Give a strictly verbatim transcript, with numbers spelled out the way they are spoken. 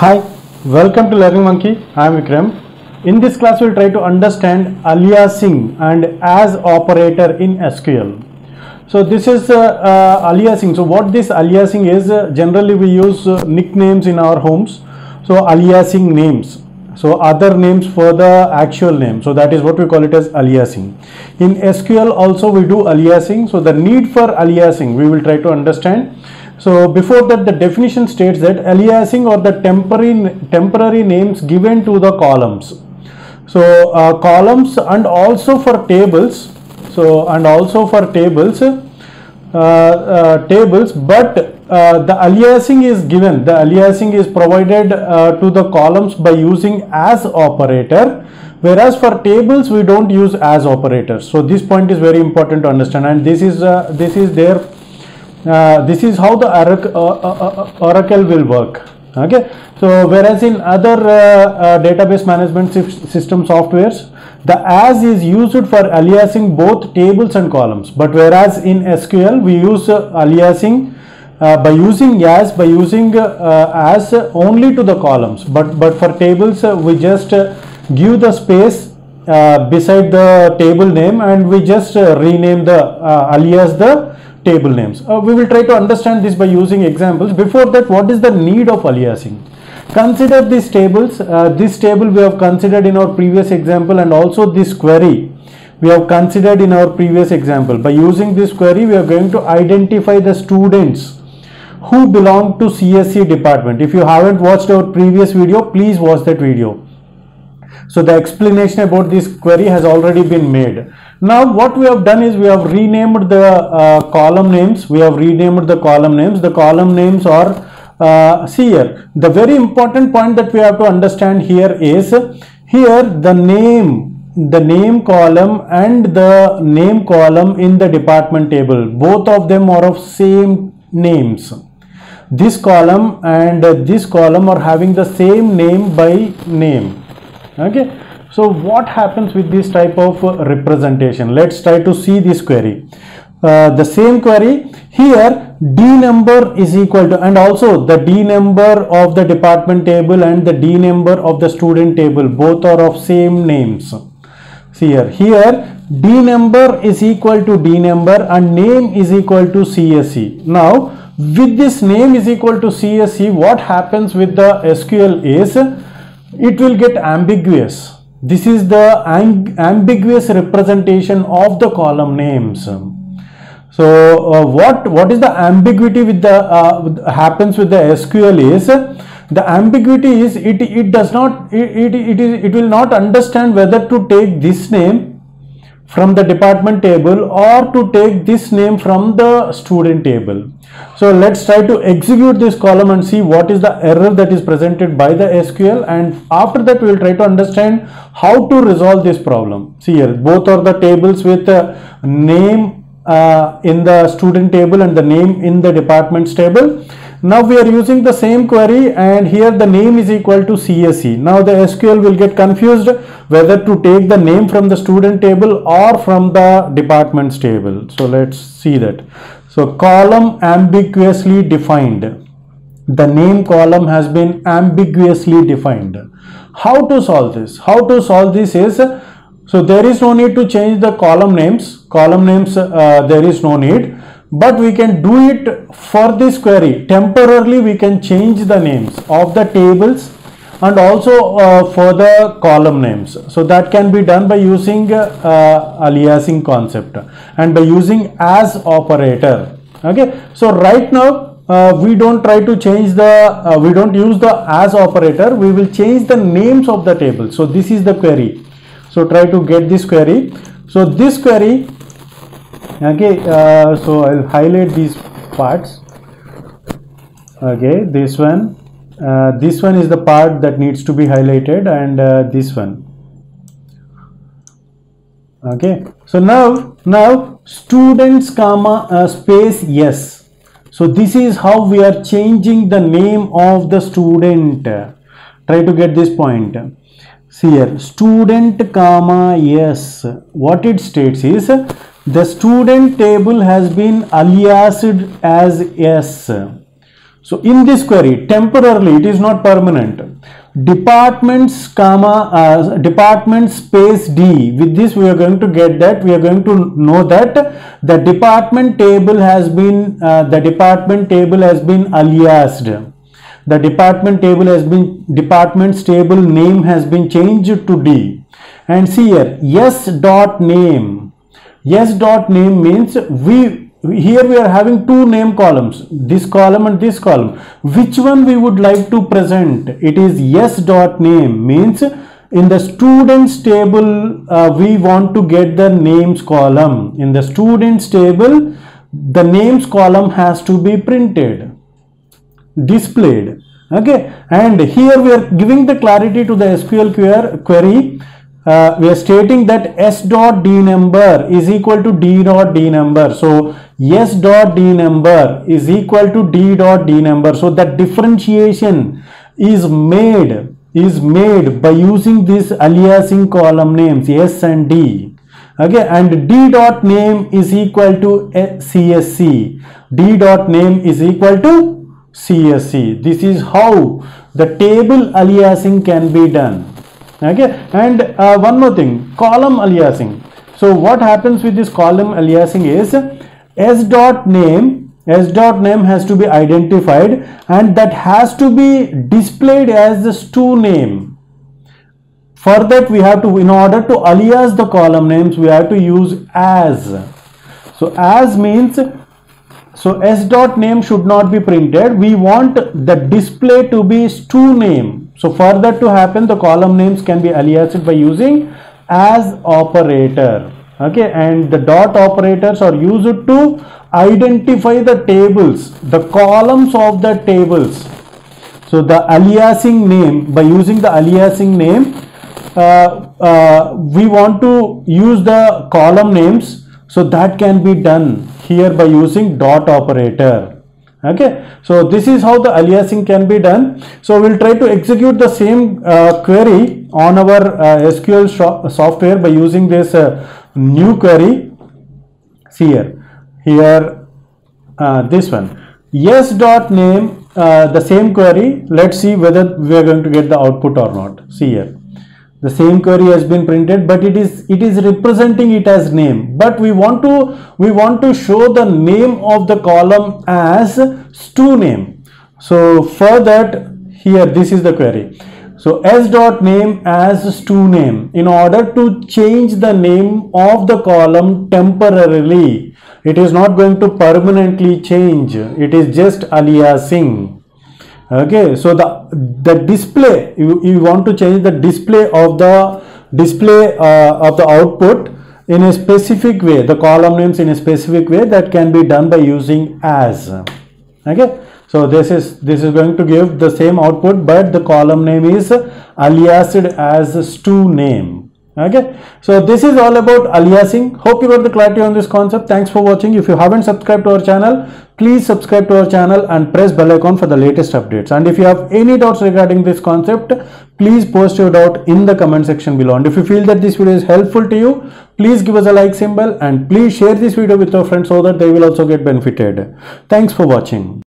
Hi, welcome to Learning Monkey. I am Vikram. In this class, we will try to understand aliasing and as operator in S Q L. So this is uh, uh, aliasing. So what this aliasing is, uh, generally we use uh, nicknames in our homes. So aliasing names. So other names for the actual name. So that is what we call it as aliasing. In S Q L also we do aliasing. So the need for aliasing we will try to understand. So before that, the definition states that aliasing or the temporary temporary names given to the columns. So uh, columns and also for tables. So and also for tables, uh, uh, tables. But uh, the aliasing is given. The aliasing is provided uh, to the columns by using as operator. Whereas for tables we don't use as operators. So this point is very important to understand. And this is uh, this is their. Uh, this is how the Oracle, uh, uh, uh, Oracle will work. Okay, so whereas in other uh, uh, database management system softwares, the as is used for aliasing both tables and columns. But whereas in S Q L we use uh, aliasing uh, by using as by using uh, as only to the columns. But but for tables uh, we just uh, give the space uh, beside the table name and we just uh, rename the uh, alias the table names. Uh, we will try to understand this by using examples. Before that, what is the need of aliasing? Consider these tables. Uh, this table we have considered in our previous example, and also this query we have considered in our previous example. By using this query, we are going to identify the students who belong to C S E department. If you haven't watched our previous video, please watch that video. So the explanation about this query has already been made. Now what we have done is we have renamed the uh, column names. We have renamed the column names. The column names are uh, see here. The very important point that we have to understand here is here the name, the name column and the name column in the department table. Both of them are of same names. This column and this column are having the same name by name. Okay. So what happens with this type of representation? Let's try to see this query. Uh, the same query here, D number is equal to, and also the D number of the department table and the D number of the student table, both are of same names. See here, here D number is equal to D number and name is equal to C S E. Now with this name is equal to C S E, what happens with the S Q L is it will get ambiguous. This is the ambiguous representation of the column names. So uh, what what is the ambiguity with the uh, happens with the S Q L is the ambiguity is it it does not it it, it, is, it will not understand whether to take this name from the department table or to take this name from the student table. So let's try to execute this column and see what is the error that is presented by the S Q L, and after that we will try to understand how to resolve this problem. See here, both are the tables with uh, name uh, in the student table and the name in the departments table. Now we are using the same query and here the name is equal to C S E. Now the S Q L will get confused whether to take the name from the student table or from the departments table. So let's see that. So column ambiguously defined. The name column has been ambiguously defined. How to solve this? How to solve this is, so there is no need to change the column names. Column names, uh, there is no need. But we can do it for this query. Temporarily we can change the names of the tables and also uh, for the column names. So that can be done by using uh, aliasing concept and by using as operator. Okay. So right now uh, we don't try to change the, uh, we don't use the as operator. We will change the names of the table. So this is the query. So try to get this query. So this query. Okay, uh, so I'll highlight these parts. Okay, this one, uh, this one is the part that needs to be highlighted, and uh, this one. Okay, so now now students comma uh, space yes. So this is how we are changing the name of the student. Try to get this point. See here, student comma yes. What it states is, the student table has been aliased as S. So in this query, temporarily, it is not permanent, departments comma uh, department space D. With this we are going to get that we are going to know that the department table has been uh, the department table has been aliased. The department table has been departments table name has been changed to D. And see here, yes dot name. Yes dot name means we here we are having two name columns, this column and this column. Which one we would like to present? It is yes dot name means in the students table uh, we want to get the names column. In the students table the names column has to be printed, displayed. Okay, and here we are giving the clarity to the S Q L query. Uh, we are stating that s dot d number is equal to d dot d number. So s dot d number is equal to d dot d number. So that differentiation is made is made by using this aliasing column names s and d. Okay, and d dot name is equal to C S E. D dot name is equal to C S E. This is how the table aliasing can be done. Okay, and uh, one more thing, column aliasing. So what happens with this column aliasing is s dot name s dot name has to be identified and that has to be displayed as the stu name. For that we have to, in order to alias the column names, we have to use as. So as means, so s dot name should not be printed, we want the display to be stu name. So for that to happen, the column names can be aliased by using as operator. Okay, and the dot operators are used to identify the tables, the columns of the tables. So the aliasing name, by using the aliasing name, uh, uh, we want to use the column names. So that can be done here by using dot operator. Okay, so this is how the aliasing can be done. So we'll try to execute the same uh, query on our uh, S Q L software by using this uh, new query. See here, here uh, this one, yes dot name, uh, the same query. Let's see whether we are going to get the output or not. See here, the same query has been printed, but it is it is representing it as name, but we want to we want to show the name of the column as stu name. So for that, here this is the query. So s dot name as stu name. In order to change the name of the column temporarily, it is not going to permanently change, it is just aliasing. Okay, so the the display, you, you want to change the display of the display uh, of the output in a specific way, the column names in a specific way, that can be done by using as. Okay, so this is this is going to give the same output, but the column name is aliased as stu name. Okay, so this is all about aliasing. Hope you got the clarity on this concept. Thanks for watching. If you haven't subscribed to our channel, please subscribe to our channel and press bell icon for the latest updates. And if you have any doubts regarding this concept, please post your doubt in the comment section below. And if you feel that this video is helpful to you, please give us a like symbol and please share this video with your friends so that they will also get benefited. Thanks for watching.